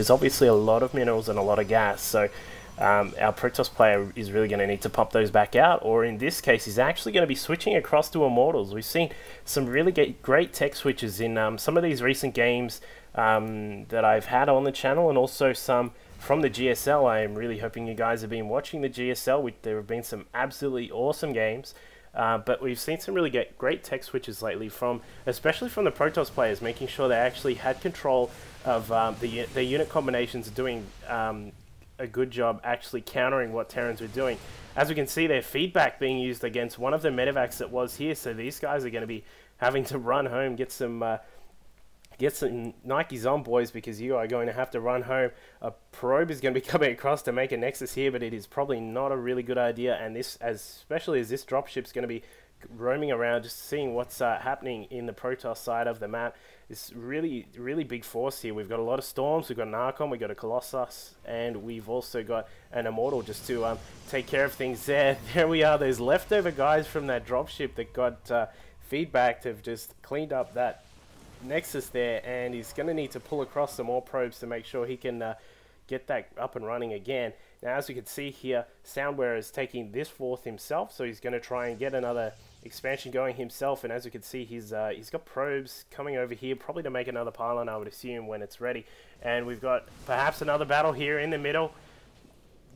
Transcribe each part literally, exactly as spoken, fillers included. There's obviously a lot of minerals and a lot of gas, so um, our Protoss player is really going to need to pump those back out, or in this case he's actually going to be switching across to Immortals. We've seen some really great tech switches in um, some of these recent games um, that I've had on the channel, and also some from the G S L. I am really hoping you guys have been watching the G S L. We, there have been some absolutely awesome games. Uh, but we've seen some really great tech switches lately from, especially from the Protoss players, making sure they actually had control of um, the, their unit combinations, doing um, a good job actually countering what Terrans were doing. As we can see, their feedback being used against one of the medivacs that was here, so these guys are going to be having to run home, get some... Uh, Get some Nikes on, boys, because you are going to have to run home. A probe is going to be coming across to make a nexus here, but it is probably not a really good idea. And this, especially as this dropship is going to be roaming around, just seeing what's uh, happening in the Protoss side of the map. It's really, really big force here. We've got a lot of storms. We've got an Archon. We've got a Colossus, and we've also got an Immortal just to um, take care of things there. There we are. Those leftover guys from that dropship that got uh, feedback have just cleaned up that Nexus there, and he's going to need to pull across some more probes to make sure he can uh, get that up and running again. Now, as you can see here, SoundWeRRa is taking this forth himself, so he's going to try and get another expansion going himself. And as you can see, he's uh, he's got probes coming over here, probably to make another pylon, I would assume, when it's ready. And we've got perhaps another battle here in the middle.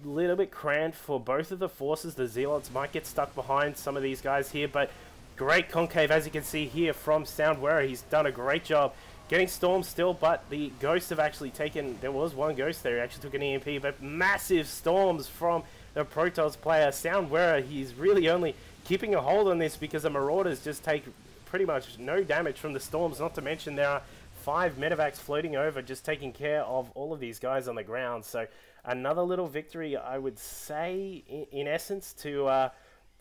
A little bit cramped for both of the forces. The Zealots might get stuck behind some of these guys here, but great concave, as you can see here, from SoundWeRRa. He's done a great job getting storms still, but the ghosts have actually taken... There was one ghost there who actually took an E M P, but massive storms from the Protoss player. SoundWeRRa, he's really only keeping a hold on this because the Marauders just take pretty much no damage from the storms, not to mention there are five medivacs floating over just taking care of all of these guys on the ground. So another little victory, I would say, in, in essence, to... Uh,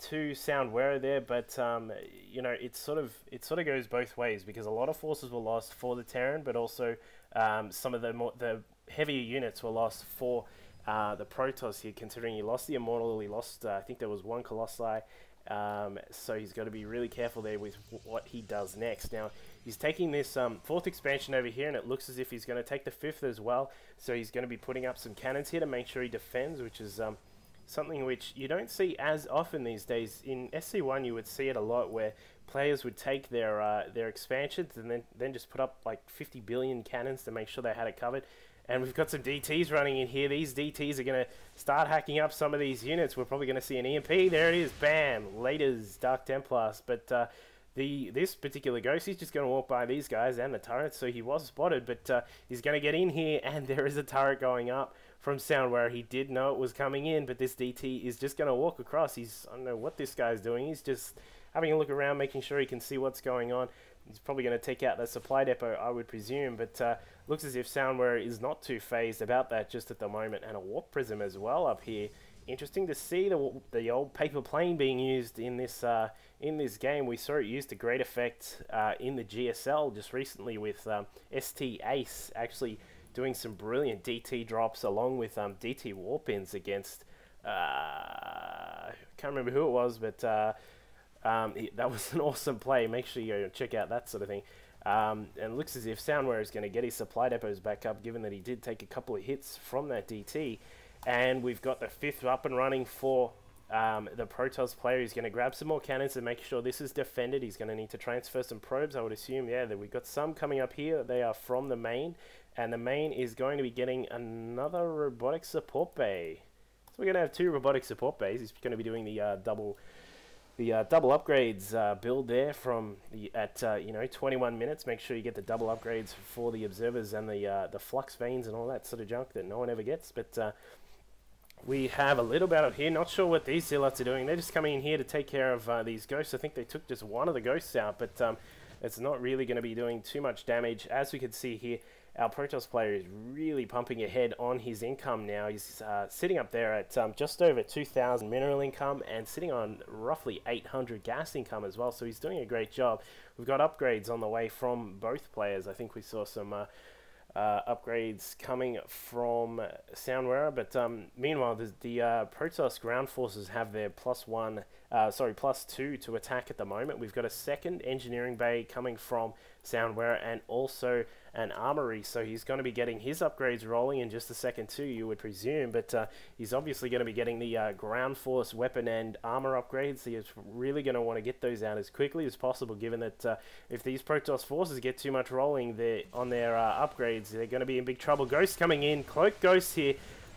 to SoundWeRRa there, but um, you know, it sort of it sort of goes both ways because a lot of forces were lost for the Terran, but also um, some of the more, the heavier units were lost for uh, the Protoss here. Considering he lost the Immortal, he lost uh, I think there was one Colossi, um, so he's got to be really careful there with what he does next. Now he's taking this um, fourth expansion over here, and it looks as if he's going to take the fifth as well. So he's going to be putting up some cannons here to make sure he defends, which is um, something which you don't see as often these days. In S C one you would see it a lot where players would take their uh, their expansions and then, then just put up like fifty billion cannons to make sure they had it covered. And we've got some D Ts running in here. These D Ts are going to start hacking up some of these units. We're probably going to see an E M P. There it is. Bam. Laters, Dark Templars. But uh, the this particular ghost, he's just going to walk by these guys and the turret. So he was spotted, but uh, he's going to get in here, and there is a turret going up from SoundWeRRa. He did know it was coming in, but this D T is just going to walk across. He's, I don't know what this guy's doing. He's just having a look around, making sure he can see what's going on. He's probably going to take out the supply depot, I would presume, but uh, looks as if SoundWeRRa is not too phased about that just at the moment. And a warp prism as well up here. Interesting to see the, the old paper plane being used in this uh, in this game. We saw it used to great effect uh, in the G S L just recently with um, S T Ace actually doing some brilliant D T drops along with um, D T warp-ins against, uh, I can't remember who it was, but uh, um, that was an awesome play. Make sure you check out that sort of thing. Um, and it looks as if SoundWeRRa is going to get his supply depots back up, given that he did take a couple of hits from that D T. And we've got the fifth up and running for um, the Protoss player. He's going to grab some more cannons and make sure this is defended. He's going to need to transfer some probes, I would assume. Yeah, that we've got some coming up here. They are from the main. And the main is going to be getting another robotic support bay. So we're going to have two robotic support bays. He's going to be doing the uh, double the uh, double upgrades uh, build there from the, at uh, you know, twenty-one minutes. Make sure you get the double upgrades for the observers and the uh, the flux veins and all that sort of junk that no one ever gets. But uh, we have a little battle here. Not sure what these Zealots are doing. They're just coming in here to take care of uh, these ghosts. I think they took just one of the ghosts out, but um, it's not really going to be doing too much damage. As we can see here, our Protoss player is really pumping ahead on his income now. He's uh, sitting up there at um, just over two thousand mineral income and sitting on roughly eight hundred gas income as well. So he's doing a great job. We've got upgrades on the way from both players. I think we saw some uh, uh, upgrades coming from SoundWeRRa. But um, meanwhile, the, the uh, Protoss ground forces have their plus one, uh, sorry, plus two to attack at the moment. We've got a second engineering bay coming from SoundWeRRa, and also and Armory, so he's going to be getting his upgrades rolling in just a second too, you would presume, but uh, he's obviously going to be getting the uh, ground force weapon and armor upgrades. So he's really going to want to get those out as quickly as possible, given that uh, if these Protoss forces get too much rolling there on their uh, upgrades, they're going to be in big trouble. Ghost coming in, Cloak Ghost here,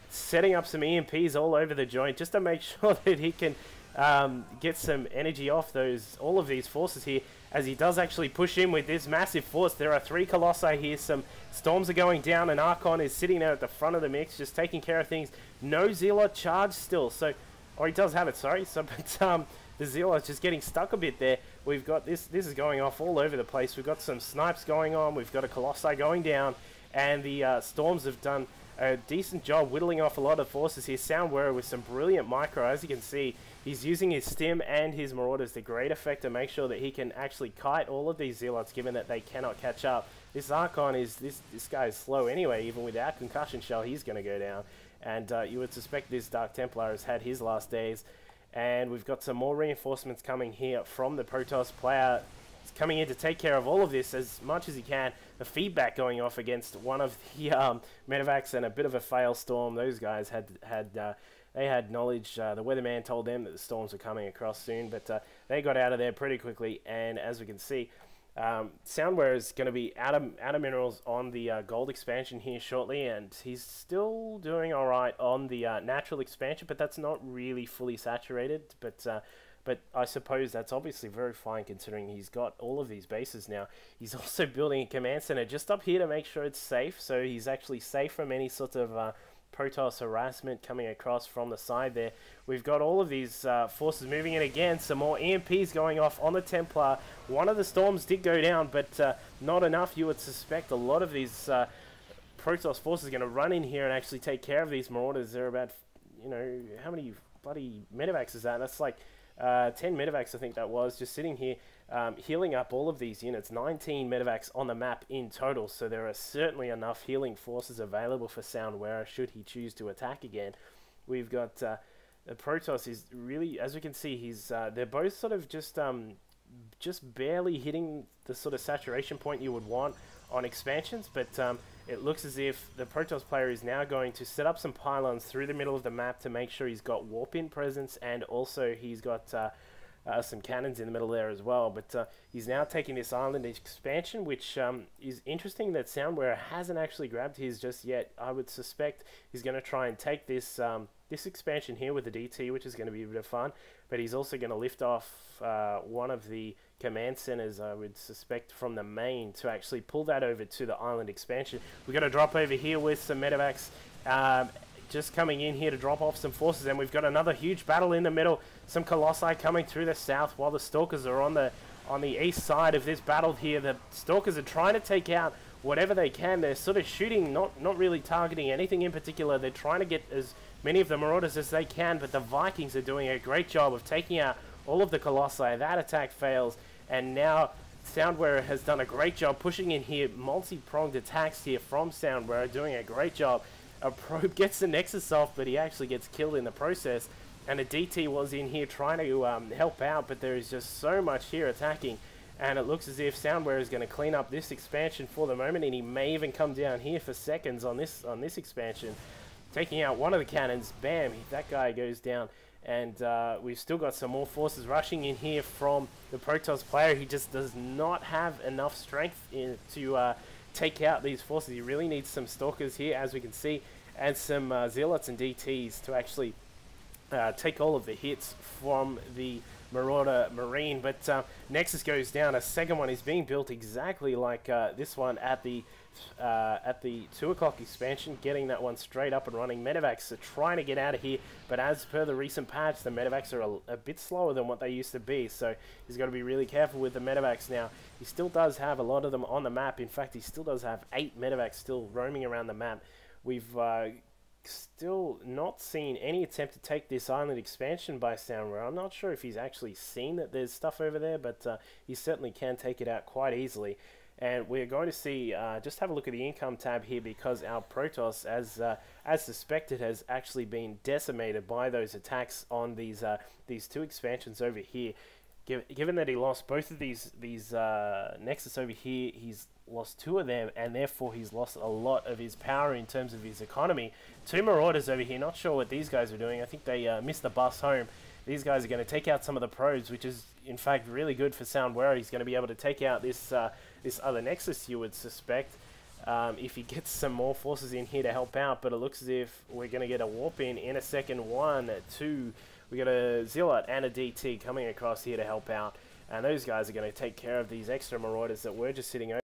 setting up some E M Ps all over the joint just to make sure that he can um, get some energy off those all of these forces here, as he does actually push in with this massive force. There are three Colossi here, some Storms are going down, and Archon is sitting there at the front of the mix, just taking care of things. No Zealot charge still, so, or he does have it, sorry, so, but um, the Zealot's just getting stuck a bit there. We've got this, this is going off all over the place. We've got some snipes going on, we've got a Colossi going down, and the uh, Storms have done a decent job whittling off a lot of forces here. SoundWeRRa with some brilliant micro, as you can see. He's using his Stim and his Marauders to great effect to make sure that he can actually kite all of these Zealots, given that they cannot catch up. This Archon is, this this guy is slow anyway, even without Concussion Shell, he's going to go down. And uh, you would suspect this Dark Templar has had his last days. And we've got some more reinforcements coming here from the Protoss player. He's coming in to take care of all of this as much as he can. The feedback going off against one of the um, medivacs and a bit of a fail storm. Those guys had had uh, they had knowledge. Uh, the weatherman told them that the storms were coming across soon, but uh, they got out of there pretty quickly. And as we can see, um, SoundWeRRa is going to be out of out of minerals on the uh, gold expansion here shortly, and he's still doing all right on the uh, natural expansion, but that's not really fully saturated. But uh, But I suppose that's obviously very fine considering he's got all of these bases now. He's also building a command center just up here to make sure it's safe. So he's actually safe from any sort of uh, Protoss harassment coming across from the side there. We've got all of these uh, forces moving in again. Some more E M Ps going off on the Templar. One of the storms did go down, but uh, not enough. You would suspect a lot of these uh, Protoss forces are going to run in here and actually take care of these Marauders. They're about, you know, how many bloody medivacs is that? That's like... Uh, ten medivacs, I think that was, just sitting here um, healing up all of these units. nineteen medivacs on the map in total, so there are certainly enough healing forces available for SoundWeRRa should he choose to attack again. We've got uh, the Protoss is really, as we can see, he's uh, they're both sort of just um, just barely hitting the sort of saturation point you would want on expansions, but um, it looks as if the Protoss player is now going to set up some pylons through the middle of the map to make sure he's got warp-in presence, and also he's got uh, uh, some cannons in the middle there as well. But uh, he's now taking this island expansion, which um, is interesting that SoundWeRRa hasn't actually grabbed his just yet. I would suspect he's going to try and take this um, this expansion here with the D T, which is going to be a bit of fun. But he's also going to lift off uh, one of the command centers, I would suspect, from the main to actually pull that over to the island expansion. We've got to drop over here with some medivacs um, just coming in here to drop off some forces, and we've got another huge battle in the middle. Some Colossi coming through the south while the Stalkers are on the on the east side of this battle here. The Stalkers are trying to take out whatever they can. They're sort of shooting, not, not really targeting anything in particular. They're trying to get as many of the Marauders as they can, but the Vikings are doing a great job of taking out all of the Colossi. That attack fails, and now SoundWeRRa has done a great job pushing in here. Multi-pronged attacks here from SoundWeRRa, doing a great job. A probe gets the Nexus off, but he actually gets killed in the process, and a D T was in here trying to um, help out, but there is just so much here attacking, and it looks as if SoundWeRRa is going to clean up this expansion for the moment, and he may even come down here for seconds on this, on this expansion. Taking out one of the cannons, bam, that guy goes down. And uh, we've still got some more forces rushing in here from the Protoss player. He just does not have enough strength in, to uh, take out these forces. He really needs some Stalkers here, as we can see, and some uh, Zealots and D Ts to actually uh, take all of the hits from the Marauder Marine. But uh, Nexus goes down. A second one is being built exactly like uh, this one at the Uh, at the two o'clock expansion, getting that one straight up and running. Medivacs are trying to get out of here, but as per the recent patch, the medivacs are a, a bit slower than what they used to be, so he's got to be really careful with the medivacs now. He still does have a lot of them on the map. In fact, he still does have eight medivacs still roaming around the map. We've uh, still not seen any attempt to take this island expansion by SoundWeRRa. I'm not sure if he's actually seen that there's stuff over there, but uh, he certainly can take it out quite easily. And we're going to see, uh, just have a look at the income tab here, because our Protoss, as uh, as suspected, has actually been decimated by those attacks on these uh, these two expansions over here. Given that he lost both of these these uh, Nexus over here, he's lost two of them, and therefore he's lost a lot of his power in terms of his economy. Two Marauders over here, not sure what these guys are doing. I think they uh, missed the bus home. These guys are going to take out some of the probes, which is in fact really good for SoundWeRRa. He's going to be able to take out this uh, this other Nexus, you would suspect, um, if he gets some more forces in here to help out. But it looks as if we're going to get a warp in in a second. One, two. We got a Zealot and a D T coming across here to help out, and those guys are going to take care of these extra Marauders that were just sitting over.